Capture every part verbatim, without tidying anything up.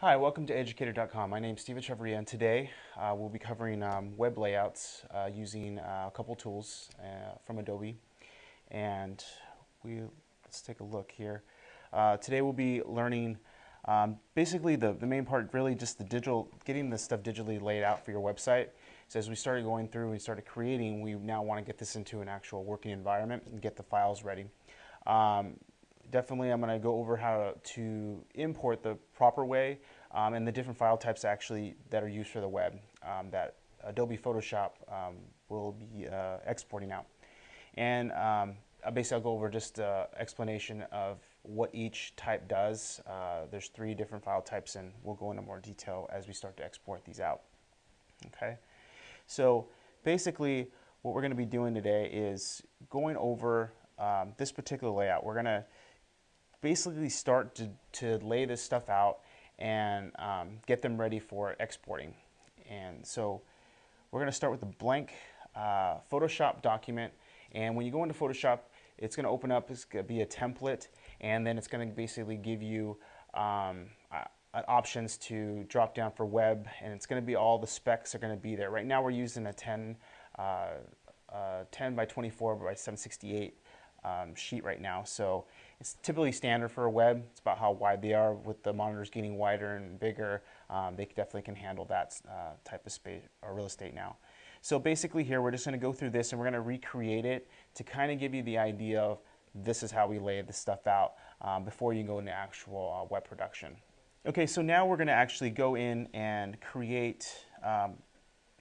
Hi, welcome to Educator dot com. My name is Steven Echavarria, and today uh, we'll be covering um, web layouts uh, using uh, a couple tools uh, from Adobe. And we let's take a look here. Uh, today we'll be learning um, basically the, the main part, really just the digital, getting this stuff digitally laid out for your website. So as we started going through and we started creating, we now want to get this into an actual working environment and get the files ready. Um, Definitely, I'm going to go over how to import the proper way um, and the different file types actually that are used for the web um, that Adobe Photoshop um, will be uh, exporting out. And um, basically, I'll go over just an explanation of what each type does. Uh, there's three different file types, and we'll go into more detail as we start to export these out. Okay, so basically, what we're going to be doing today is going over um, this particular layout. We're going to basically start to, to lay this stuff out and um, get them ready for exporting. And so we're going to start with a blank uh, Photoshop document, and when you go into Photoshop, it's going to open up, it's going to be a template, and then it's going to basically give you um, uh, options to drop down for web, and it's going to be all the specs are going to be there. Right now we're using a ten by twenty-four by seven sixty-eight um, sheet right now, so it's typically standard for a web. It's about how wide they are. With the monitors getting wider and bigger, um, they definitely can handle that uh, type of space or real estate now. So basically here, we're just gonna go through this and we're gonna recreate it to kind of give you the idea of this is how we lay this stuff out um, before you go into actual uh, web production. Okay, so now we're gonna actually go in and create, um,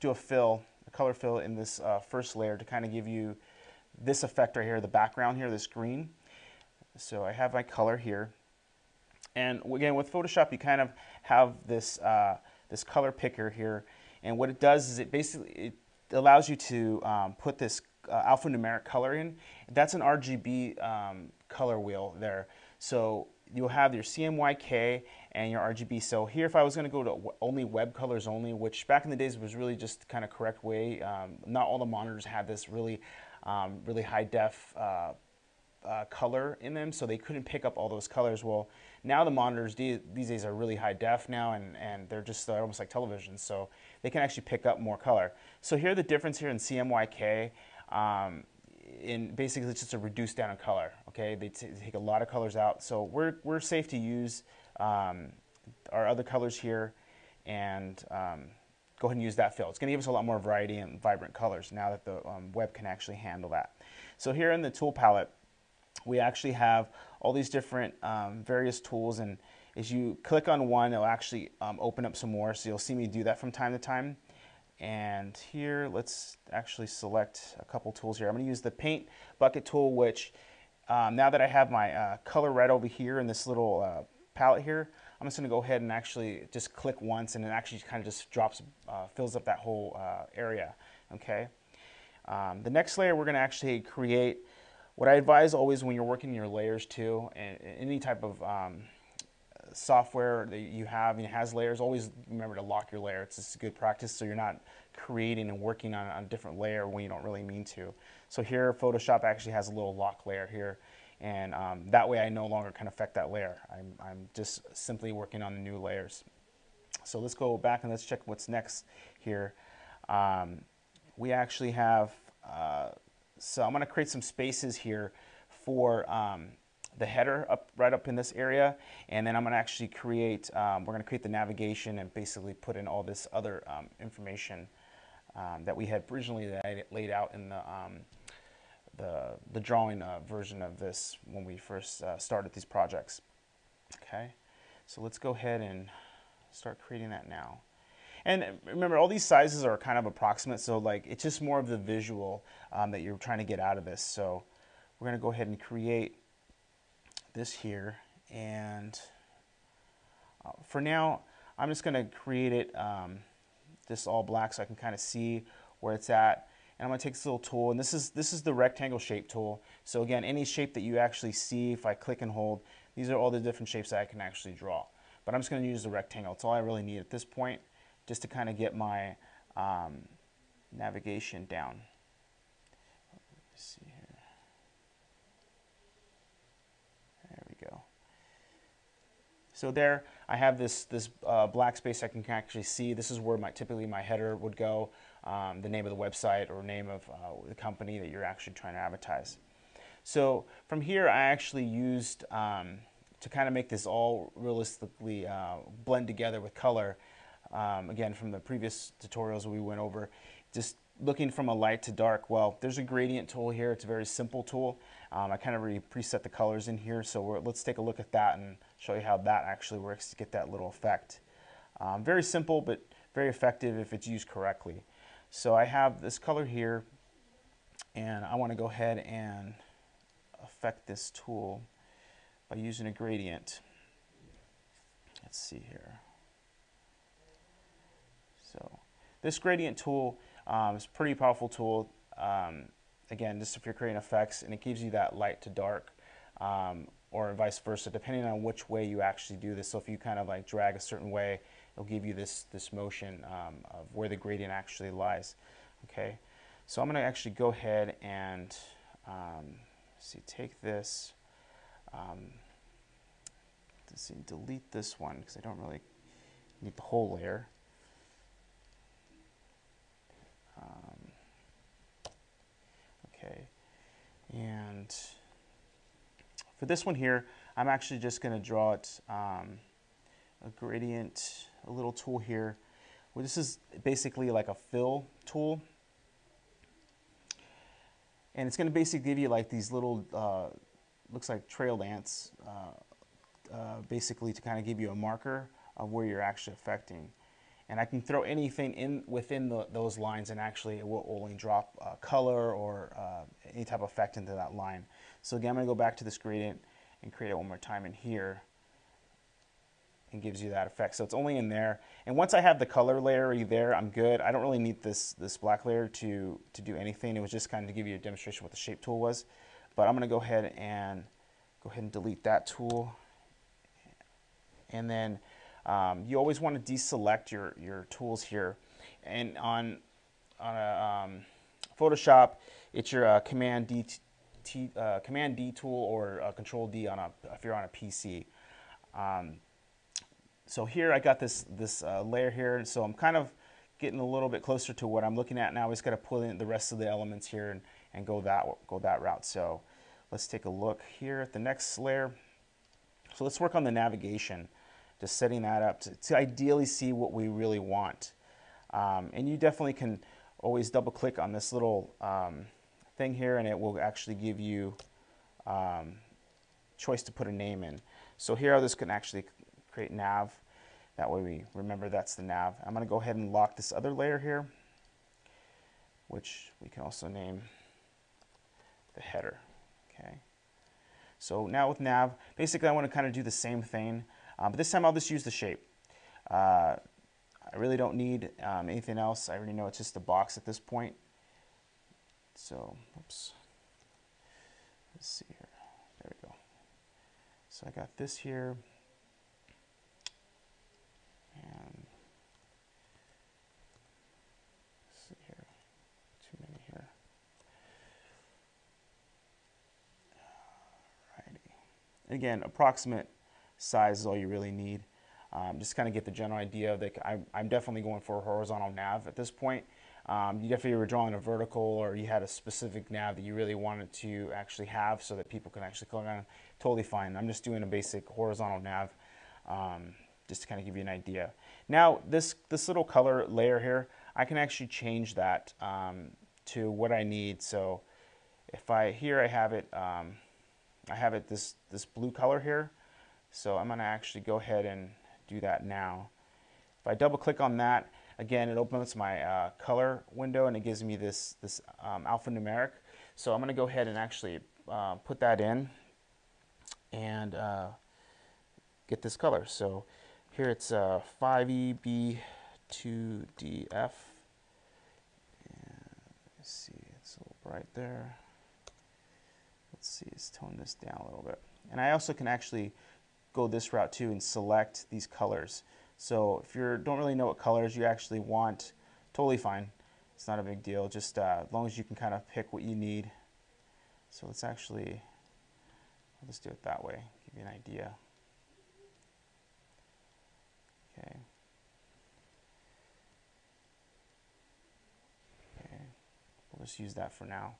do a fill, a color fill in this uh, first layer to kind of give you this effect right here, the background here, this green. So I have my color here, and again with Photoshop you kind of have this uh, this color picker here, and what it does is it basically it allows you to um, put this uh, alphanumeric color in. That's an R G B um, color wheel there, so you'll have your C M Y K and your R G B. So here, if I was going to go to only web colors only, which back in the days was really just kind of correct way, um, not all the monitors had this really um, really high def uh, Uh, color in them, so they couldn't pick up all those colors. Well, now the monitors de these days are really high def now, and, and they're just they're almost like television, so they can actually pick up more color. So here the difference here in C M Y K, um, in basically it's just a reduced down in color. Okay, they t take a lot of colors out, so we're, we're safe to use um, our other colors here, and um, go ahead and use that fill. It's going to give us a lot more variety and vibrant colors now that the um, web can actually handle that. So here in the tool palette, we actually have all these different um, various tools, and as you click on one, it'll actually um, open up some more, so you'll see me do that from time to time. And here, let's actually select a couple tools here. I'm going to use the paint bucket tool, which um, now that I have my uh, color right over here in this little uh, palette here, I'm just going to go ahead and actually just click once, and it actually kind of just drops, uh, fills up that whole uh, area. Okay. Um, the next layer, we're going to actually create. What I advise always when you're working your layers too, and any type of um, software that you have and it has layers, always remember to lock your layer. It's just a good practice so you're not creating and working on a different layer when you don't really mean to. So here Photoshop actually has a little lock layer here, and um, that way I no longer can affect that layer. I'm, I'm just simply working on the new layers. So let's go back and let's check what's next here. Um, we actually have uh, So I'm going to create some spaces here for um, the header up right up in this area, and then I'm going to actually create, um, we're going to create the navigation and basically put in all this other um, information um, that we had originally laid out in the, um, the, the drawing uh, version of this when we first uh, started these projects. Okay, so let's go ahead and start creating that now. And remember, all these sizes are kind of approximate, so like it's just more of the visual um, that you're trying to get out of this. So we're going to go ahead and create this here, and uh, for now I'm just going to create it um, this all black so I can kind of see where it's at. And I'm going to take this little tool, and this is this is the rectangle shape tool. So again, any shape that you actually see, if I click and hold, these are all the different shapes that I can actually draw. But I'm just going to use the rectangle. It's all I really need at this point, just to kind of get my um, navigation down. Let's see here. There we go. So there, I have this, this uh, black space I can actually see. This is where my, typically my header would go, um, the name of the website or name of uh, the company that you're actually trying to advertise. So from here I actually used, um, to kind of make this all realistically uh, blend together with color, um, again from the previous tutorials we went over, just looking from a light to dark. Well, there's a gradient tool here. It's a very simple tool. Um, I kind of already preset the colors in here, so we're, let's take a look at that and show you how that actually works to get that little effect. Um, very simple, but very effective if it's used correctly. So I have this color here, and I want to go ahead and affect this tool by using a gradient. Let's see here. So this gradient tool, Um, it's a pretty powerful tool, um, again, just if you're creating effects, and it gives you that light to dark, um, or vice versa, depending on which way you actually do this. So if you kind of like drag a certain way, it'll give you this, this motion um, of where the gradient actually lies. Okay, so I'm going to actually go ahead and um, see, take this, um, let's see, delete this one because I don't really need the whole layer. Um, okay, and for this one here, I'm actually just going to draw it um, a gradient, a little tool here. Well, this is basically like a fill tool, and it's going to basically give you like these little, uh, looks like trail ants, uh, uh, basically to kind of give you a marker of where you're actually affecting. And I can throw anything in within the, those lines, and actually it will only drop uh, color or uh, any type of effect into that line. So again, I'm going to go back to this gradient and create it one more time in here, and gives you that effect. So it's only in there. And once I have the color layer already there, I'm good. I don't really need this, this black layer to, to do anything. It was just kind of to give you a demonstration of what the shape tool was. But I'm going to go ahead and go ahead and delete that tool. And then Um, you always want to deselect your, your tools here, and on, on a, um, Photoshop, it's your uh, Command D, T, uh, Command D tool, or uh, Control D on a, if you're on a P C. Um, so here I got this, this uh, layer here, so I'm kind of getting a little bit closer to what I'm looking at now. I just got to pull in the rest of the elements here and, and go, that, go that route. So let's take a look here at the next layer. So let's work on the navigation. Just setting that up to, to ideally see what we really want. Um, and you definitely can always double click on this little um, thing here, and it will actually give you um, choice to put a name in. So here this can actually create nav. That way we remember that's the nav. I'm going to go ahead and lock this other layer here, which we can also name the header. Okay. So now with nav, basically I want to kind of do the same thing. Um, but this time I'll just use the shape. Uh, I really don't need um, anything else. I already know it's just a box at this point. So, oops. Let's see here. There we go. So I got this here. And let's see here. Too many here. Alrighty. Again, approximate size is all you really need. Um, just kind of get the general idea that I'm, I'm definitely going for a horizontal nav at this point. Um, you definitely were drawing a vertical, or you had a specific nav that you really wanted to actually have so that people can actually click on it. Totally fine. I'm just doing a basic horizontal nav um, just to kind of give you an idea. Now this, this little color layer here, I can actually change that um, to what I need. So if I, here I have it, um, I have it this, this blue color here. So I'm going to actually go ahead and do that now. If I double click on that, again, it opens my uh, color window, and it gives me this, this um, alphanumeric. So I'm going to go ahead and actually uh, put that in and uh, get this color. So here it's uh, five E B two D F. And let's see, it's a little bright there. Let's see, let's tone this down a little bit. And I also can actually go this route too and select these colors. So if you don't really know what colors you actually want, totally fine. It's not a big deal. Just uh, as long as you can kind of pick what you need. So let's actually, let's do it that way. Give you an idea. just use that for now.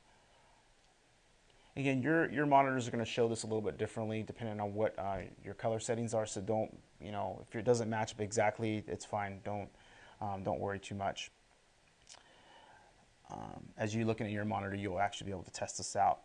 Again, your, your monitors are going to show this a little bit differently depending on what uh, your color settings are. So don't, you know, if it doesn't match up exactly, it's fine. Don't, um, don't worry too much. Um, as you're looking at your monitor, you'll actually be able to test this out.